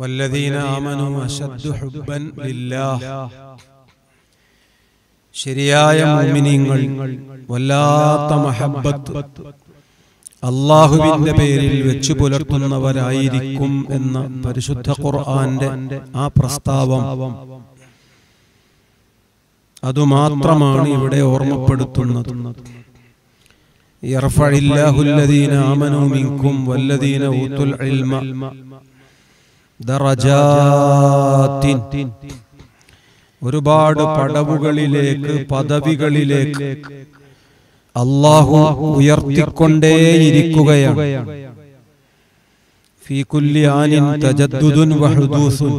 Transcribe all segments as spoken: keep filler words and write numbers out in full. വല്ലദീന ആമനൂ അശദ്ദു ഹുബ്ബൻ ലില്ലാഹ്. ശരിയായ മുഅ്മിനീങ്ങൾ വല്ലാത്ത മഹബ്ബത്ത് അല്ലാഹുവിന്റെ പേരിൽ വെച്ച് പുലർത്തുന്നവരായിരിക്കും എന്ന പരിശുദ്ധ ഖുർആന്റെ ആ പ്രസ്താവം അതുമാത്രമാണ് ഇവിടെ ഓർമ്മപ്പെടുത്തുന്നത്. യർഫഇല്ലാഹു അല്ലദീന ആമനൂ മിൻകും വല്ലദീന ഊതുൽ ഇൽമ ദറജാത്തിൻ. ഒരുപാട് പടവുകളിലേക്ക് പദവികളിലേക്ക് അല്ലാഹു ഉയർത്തിക്കൊണ്ടേയിരിക്കുകയാണ്. ഫീ കുല്ലി ആനിൻ തജദ്ദുദുൻ വഹുദൂസുൻ.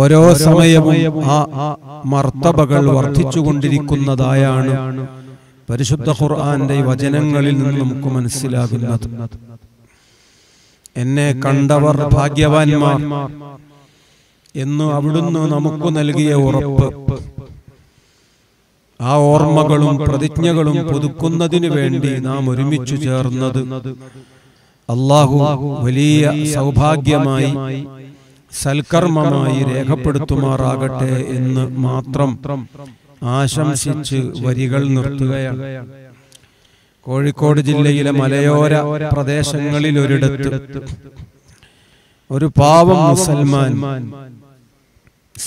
ഓരോ സമയവും ആ മർത്തബകൾ വർദ്ധിച്ചുകൊണ്ടിരിക്കുന്നതായാണ് പരിശുദ്ധ ഖുർആന്റെ വചനങ്ങളിൽ നിന്ന് നമുക്ക് മനസ്സിലാകുന്നത്. എന്നെ കണ്ടവർ ഭാഗ്യവാന്മാർ എന്ന് അവിടുന്ന് നമുക്ക് നൽകിയ ഉറപ്പ്, ആ ഓർമ്മകളും പ്രതിജ്ഞകളും പുതുക്കുന്നതിന് വേണ്ടി നാം ഒരുമിച്ചു ചേർന്നത് അല്ലാഹു വലിയ സൗഭാഗ്യമായി സൽക്കർമ്മമായി രേഖപ്പെടുത്തുമാറാകട്ടെ എന്ന് മാത്രം ആശംസിച്ച് വരികൾ നിർത്തുകയാണ്. കോഴിക്കോട് ജില്ലയിലെ മലയോര പ്രദേശങ്ങളിൽ ഒരിടത്ത് ഒരു പാവം മുസൽമാൻ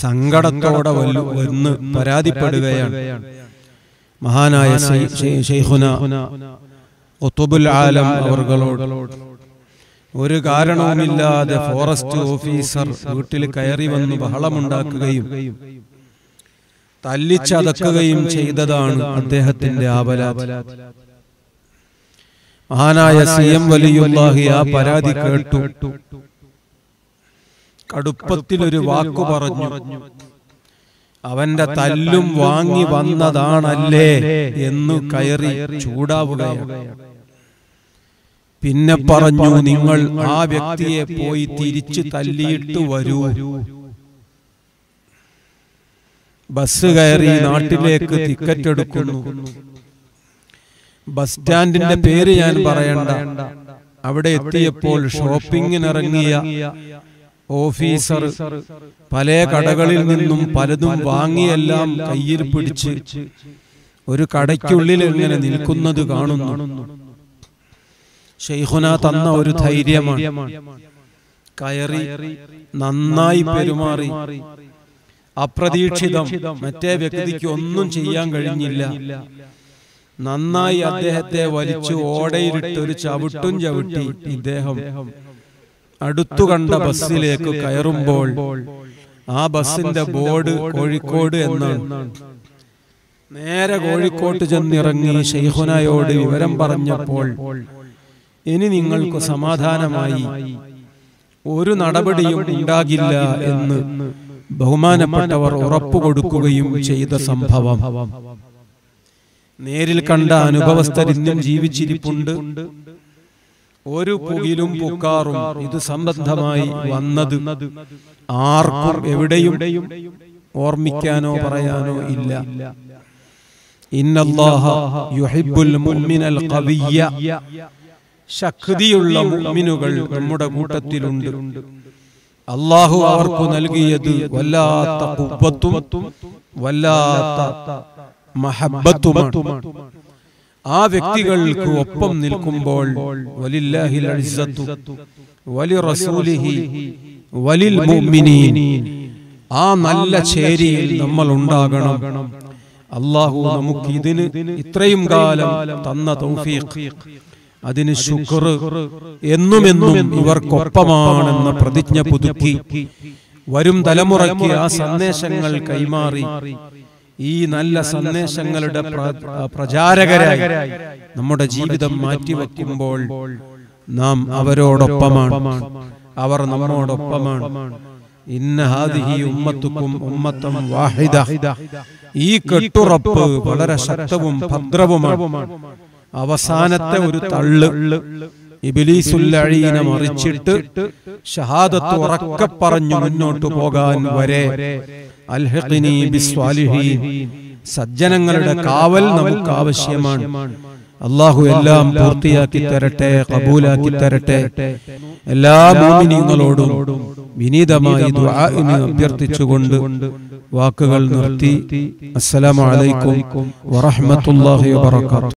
സങ്കടത്തോടെ വന്ന് പരാതിപ്പെടുകയാണ്. മഹാനായ ശൈഖുന ഖുതുബുൽ ആലം അവർകളോട്, ഒരു കാരണവുമില്ലാതെ ഫോറസ്റ്റ് ഓഫീസർ വീട്ടിൽ കയറി വന്ന് ബഹളമുണ്ടാക്കുകയും തല്ലിച്ചതക്കുകയും ചെയ്തതാണ് അദ്ദേഹത്തിന്റെ അപരാധം. മഹാനായ സിഎം വലിയുല്ലാഹി ആ പരാതി കേട്ടു കടുപ്പത്തിലൊരു വാക്കു പറഞ്ഞു, അവന്റെ തല്ലും വാങ്ങി വന്നതാണല്ലേ എന്ന് കയറി ചൂടാവുകയാണ്. പിന്നെ പറഞ്ഞു, നിങ്ങൾ ആ വ്യക്തിയെ പോയി തിരിച്ചു തല്ലിയിട്ട് വരൂ. ബസ് കയറി നാട്ടിലേക്ക് ടിക്കറ്റ് എടുക്കുന്നു. ബസ് സ്റ്റാൻഡിന്റെ പേര് ഞാൻ പറയണ്ട. അവിടെ എത്തിയപ്പോൾ ഷോപ്പിങ്ങിനിറങ്ങിയ ഓഫീസർ പല കടകളിൽ നിന്നും പലതും വാങ്ങിയെല്ലാം കയ്യിൽ പിടിച്ച് ഒരു കടയ്ക്കുള്ളിൽ ഇങ്ങനെ നിൽക്കുന്നത് കാണുന്നു. ശൈഖുന തന്ന ഒരു ധൈര്യമാണ്. കയറി നന്നായി പെരുമാറി. അപ്രതീക്ഷിതം, മറ്റേ വ്യക്തിക്ക് ഒന്നും ചെയ്യാൻ കഴിഞ്ഞില്ല. നന്നായി അദ്ദേഹത്തെ വലിച്ചു ഓടയിലിട്ട് ഒരു ചവിട്ടും ചവിട്ടി. ഇദ്ദേഹം അടുത്തു കണ്ട ബസ്സിലേക്ക് കയറുമ്പോൾ ആ ബസ്സിന്റെ ബോർഡ് കോഴിക്കോട് എന്നാണ്. നേരെ കോഴിക്കോട്ട് ചെന്നിറങ്ങി ശൈഖുനയോട് വിവരം പറഞ്ഞപ്പോൾ, ഇനി നിങ്ങൾക്ക് സമാധാനമായി, ഒരു നടപടിയും ഉണ്ടാകില്ല എന്ന് ബഹുമാനപ്പെട്ടവർ ഉറപ്പു കൊടുക്കുകയും ചെയ്ത സംഭവം. നേരിൽ കണ്ട അനുഭവസ്ഥർ ഇന്നും ജീവിച്ചിരിപ്പുണ്ട്. ഒരു പുകിലും പുക്കാറും ഇത് സംബന്ധമായി വന്നത് ആർക്കും എവിടെയും ഓർമ്മിക്കാനോ പറയാനോ ഇല്ല. ഇന്നല്ലാഹ യുഹിബ്ബുൽ മുഅ്മിനൽ ഖവിയ്യ. ശക്തിയുള്ള മുഅ്മിനുകൾ നമ്മുടെ കൂട്ടത്തിലുണ്ട്. അല്ലാഹു അവർക്ക് നൽകിയത് വല്ലാത്ത ഖുവ്വത്തും വല്ലാത്ത മഹബ്ബത്തുമാണ്. ആ വ്യക്തികൾക്ക് ഒപ്പം നിൽക്കുമ്പോൾ വലില്ലാഹിൽ ഇസ്സത്തു വലിറസൂലിഹി വലിൽ മുഅ്മിനീൻ. ആ നല്ല ചേരിയിൽ നമ്മൾ ഉണ്ടാകണം. അല്ലാഹു നമുക്ക് ഇതിന് ഇത്രയും കാലം തന്ന തൗഫീഖ്, അതിന് ശുക്ർ. എന്നുമെന്നും ഇവർക്കൊപ്പമാണെന്ന പ്രതിജ്ഞ പുതുക്കി വരും തലമുറയ്ക്ക് ആ സന്ദേശങ്ങൾ കൈമാറി ഈ നല്ല സന്ദേശങ്ങളുടെ പ്രചാരകരായി നമ്മുടെ ജീവിതം മാറ്റിവെക്കുമ്പോൾ നാം അവരോടൊപ്പമാണ്. അവർ നമ്മോടൊപ്പമാണ്. ഇന്ന ഹാദിഹി ഉമ്മത്തുക്കും ഉമ്മത്തം വാഹിദ. ഈ കെട്ടുറപ്പ് വളരെ ശക്തവും ഭദ്രവുമാണ്. അവസാനത്തെ ഒരു തള്ളു ഇബ്ലീസുല്ലഈന മറിച്ചിട്ട് ഷഹാദത്ത് ഉറക്കെ പറഞ്ഞു മുന്നോട്ട് പോകാൻ വരെ അൽഹിഖ്നി ബിസ്വാലിഹീൻ. സജ്ജനങ്ങളുടെ കാവൽ നമുക്ക് ആവശ്യമാണ്. അല്ലാഹു എല്ലാം പൂർത്തിയാക്കി തരട്ടെ, ഖബൂലാക്കി തരട്ടെ. എല്ലാ മുഅ്മിനീങ്ങളോടും വിനീതമായി ദുആഇന് അഭ്യർത്ഥിച്ചുകൊണ്ട് വാക്കുകൾ നിർത്തി. അസ്സലാമു അലൈക്കും വറഹ്മത്തുള്ളാഹി വബറകാതുഹു.